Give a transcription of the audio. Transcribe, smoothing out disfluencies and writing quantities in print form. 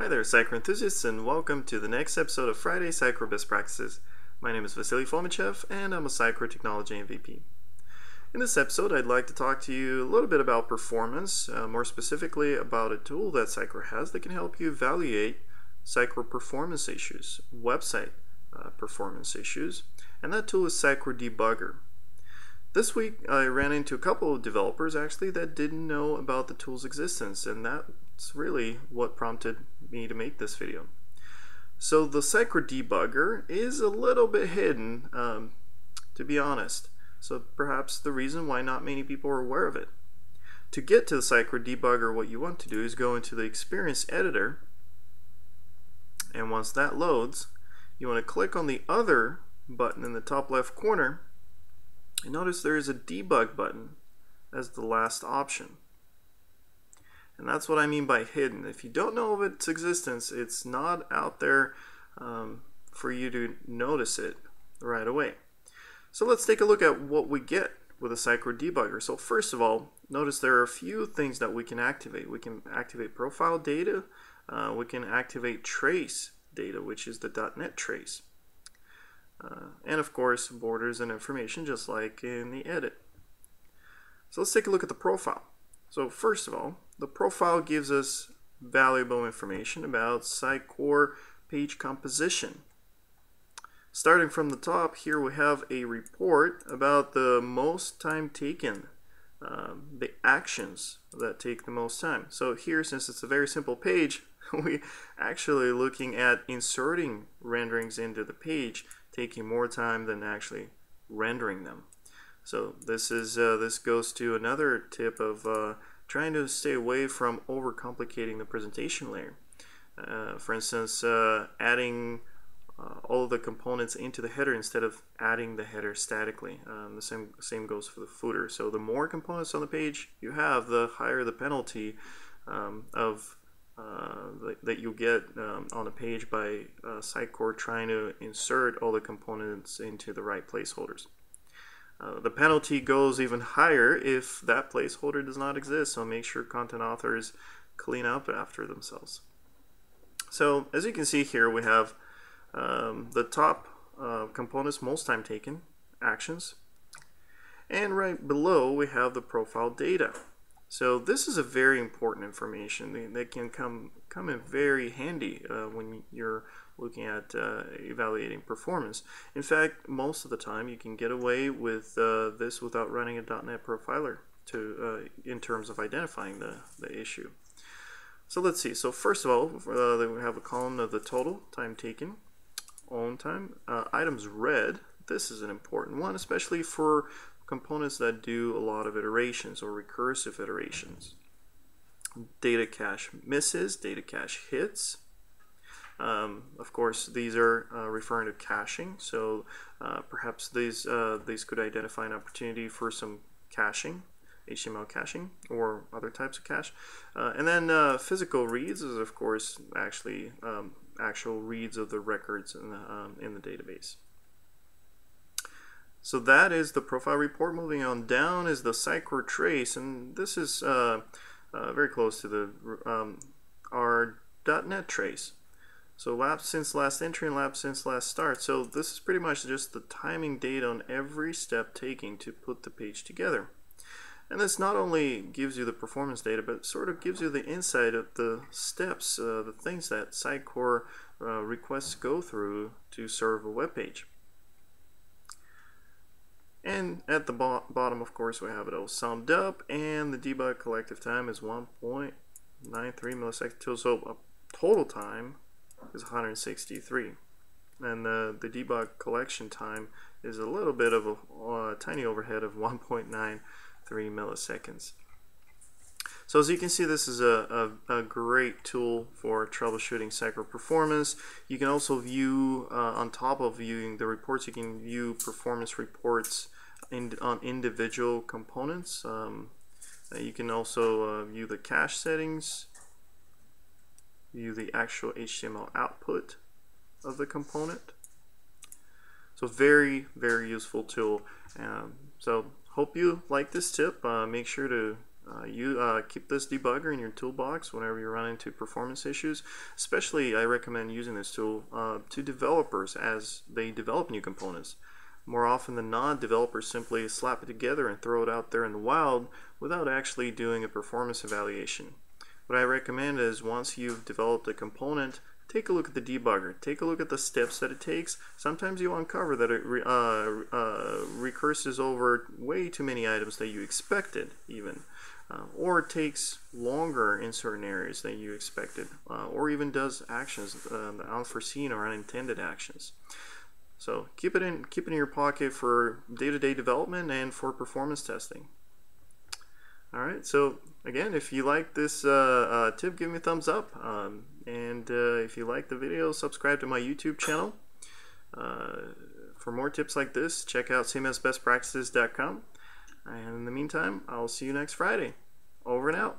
Hi there, Sitecore enthusiasts, and welcome to the next episode of Friday Sitecore Best Practices. My name is Vasiliy Fomichev, and I'm a Sitecore Technology MVP. In this episode, I'd like to talk to you a little bit about performance, more specifically about a tool that Sitecore has that can help you evaluate Sitecore performance issues, website performance issues, and that tool is Sitecore Debugger. This week, I ran into a couple of developers actually that didn't know about the tool's existence, and that's really what prompted me to make this video. So the Sitecore Debugger is a little bit hidden, to be honest. So perhaps the reason why not many people are aware of it. To get to the Sitecore Debugger, what you want to do is go into the Experience Editor, and once that loads, you want to click on the Other button in the top left corner, and notice there is a Debug button as the last option. And that's what I mean by hidden. If you don't know of its existence, it's not out there for you to notice it right away. So let's take a look at what we get with a Sitecore Debugger. So first of all, notice there are a few things that we can activate. We can activate profile data. We can activate trace data, which is the .NET trace. And of course, borders and information, just like in the edit. So let's take a look at the profile. So first of all, the profile gives us valuable information about Sitecore page composition. Starting from the top, here we have a report about the most time taken, the actions that take the most time. So here, since it's a very simple page, we're actually looking at inserting renderings into the page, taking more time than actually rendering them. So this is this goes to another tip of trying to stay away from overcomplicating the presentation layer. For instance, adding all of the components into the header instead of adding the header statically. The same goes for the footer. So the more components on the page you have, the higher the penalty that you get on a page by Sitecore trying to insert all the components into the right placeholders. The penalty goes even higher if that placeholder does not exist, so make sure content authors clean up after themselves. So as you can see here, we have the top components, most time taken, actions, and right below we have the profile data. So this is a very important information that can come in very handy when you're looking at evaluating performance. In fact, most of the time you can get away with this without running a .NET profiler to in terms of identifying the issue. So let's see. So first of all, we have a column of the total, time taken, own time, items read. This is an important one, especially for components that do a lot of iterations or recursive iterations. Data cache misses, data cache hits. Of course, these are referring to caching, so perhaps these could identify an opportunity for some caching, HTML caching or other types of cache. And then physical reads is, of course, actually actual reads of the records in the database. So that is the profile report. Moving on down is the Sitecore trace, and this is very close to the our .NET trace. So lapse since last entry and lapse since last start. So this is pretty much just the timing data on every step taken to put the page together. And this not only gives you the performance data, but sort of gives you the insight of the steps, the things that Sitecore requests go through to serve a web page. And at the bottom, of course, we have it all summed up, and the debug collective time is 1.93 milliseconds, so total time is 163, and the debug collection time is a little bit of a tiny overhead of 1.93 milliseconds. So as you can see, this is a great tool for troubleshooting Sitecore performance. You can also view, on top of viewing the reports, you can view performance reports on individual components. You can also view the cache settings, view the actual HTML output of the component. So very, very useful tool. So hope you like this tip. Make sure to You keep this debugger in your toolbox whenever you run into performance issues. Especially, I recommend using this tool to developers as they develop new components. More often than not, developers simply slap it together and throw it out there in the wild without actually doing a performance evaluation. What I recommend is once you've developed a component, take a look at the debugger, take a look at the steps that it takes. Sometimes you uncover that it recurses over way too many items that you expected even. Or it takes longer in certain areas than you expected, or even does actions, unforeseen or unintended actions. So keep it in your pocket for day-to-day development and for performance testing. All right. So again, if you like this tip, give me a thumbs up. And if you like the video, subscribe to my YouTube channel. For more tips like this, check out CMSBestPractices.com. And in the meantime, I'll see you next Friday. Over and out.